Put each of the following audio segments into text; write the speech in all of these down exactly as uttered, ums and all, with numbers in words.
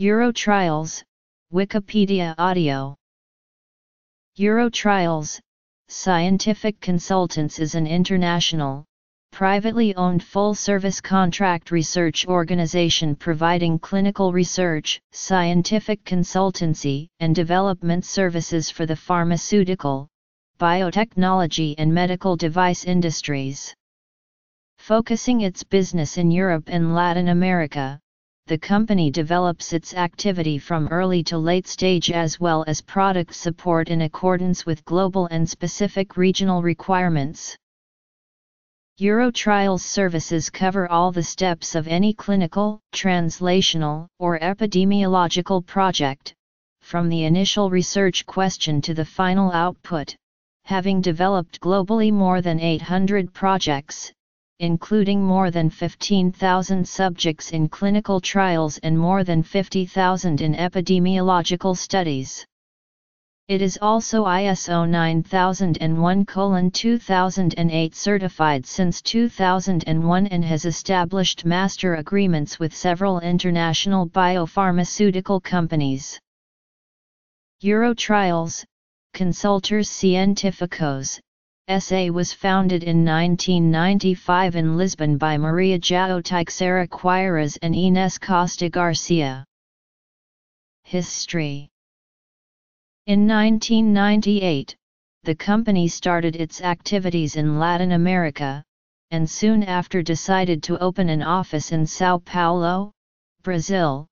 Eurotrials, Wikipedia Audio. Eurotrials, Scientific Consultants is an international, privately owned full-service contract research organization providing clinical research, scientific consultancy, and development services for the pharmaceutical, biotechnology and medical device industries. Focusing its business in Europe and Latin America, the company develops its activity from early to late stage as well as product support in accordance with global and specific regional requirements. Eurotrials services cover all the steps of any clinical, translational, or epidemiological project, from the initial research question to the final output, having developed globally more than eight hundred projects, including more than fifteen thousand subjects in clinical trials and more than fifty thousand in epidemiological studies. It is also I S O nine thousand one colon two thousand eight certified since two thousand one and has established master agreements with several international biopharmaceutical companies. Eurotrials, Consultores Científicos, S A was founded in nineteen ninety-five in Lisbon by Maria João Teixeira Queirós and Inês Costa Garcia. History. In nineteen ninety-eight, the company started its activities in Latin America, and soon after decided to open an office in São Paulo, Brazil,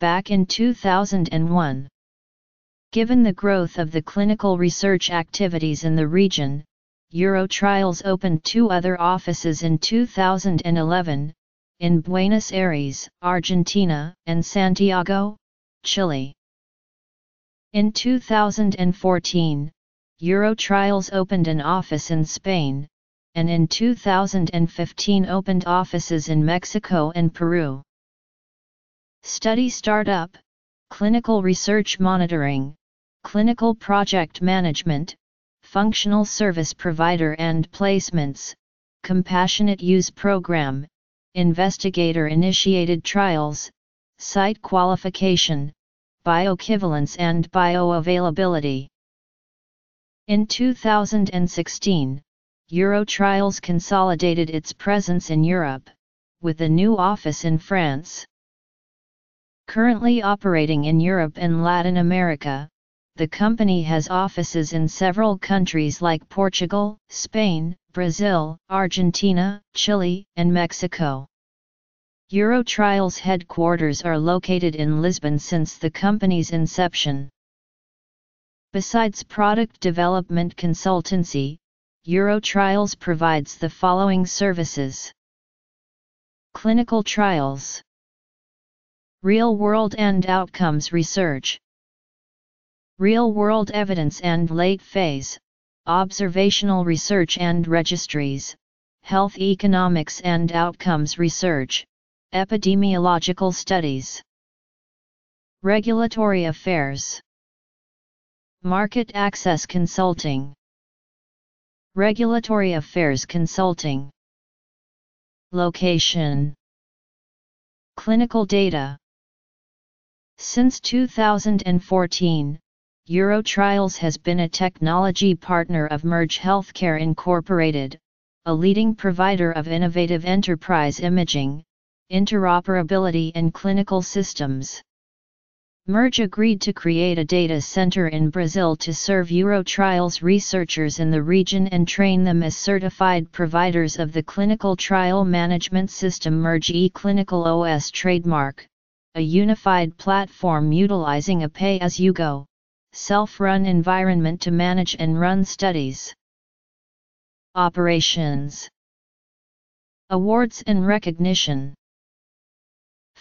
back in two thousand one. Given the growth of the clinical research activities in the region, Eurotrials opened two other offices in two thousand eleven, in Buenos Aires, Argentina, and Santiago, Chile. In two thousand fourteen, Eurotrials opened an office in Spain, and in two thousand fifteen opened offices in Mexico and Peru. Study Startup, Clinical Research Monitoring, Clinical Project Management, Functional Service Provider and Placements, Compassionate Use Program, Investigator-Initiated Trials, Site Qualification, Bioequivalence and Bioavailability. In two thousand sixteen, Eurotrials consolidated its presence in Europe, with a new office in France. Currently operating in Europe and Latin America, the company has offices in several countries like Portugal, Spain, Brazil, Argentina, Chile, and Mexico. Eurotrials headquarters are located in Lisbon since the company's inception. Besides product development consultancy, Eurotrials provides the following services: clinical trials, real-world and outcomes research, real-world evidence and late-phase, observational research and registries, health economics and outcomes research, epidemiological studies, regulatory affairs, market access consulting, regulatory affairs consulting. Location. Clinical data. Since two thousand fourteen, Eurotrials has been a technology partner of Merge Healthcare Incorporated, a leading provider of innovative enterprise imaging, interoperability and clinical systems. Merge agreed to create a data center in Brazil to serve Eurotrials researchers in the region and train them as certified providers of the clinical trial management system Merge eClinical O S trademark, a unified platform utilizing a pay-as-you-go, self-run environment to manage and run studies. Operations. Awards and recognition.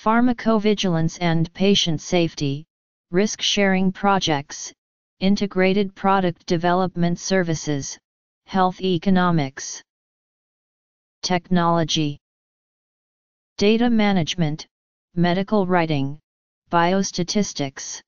Pharmacovigilance and patient safety, risk-sharing projects, integrated product development services, health economics. Technology. Data management, medical writing, biostatistics.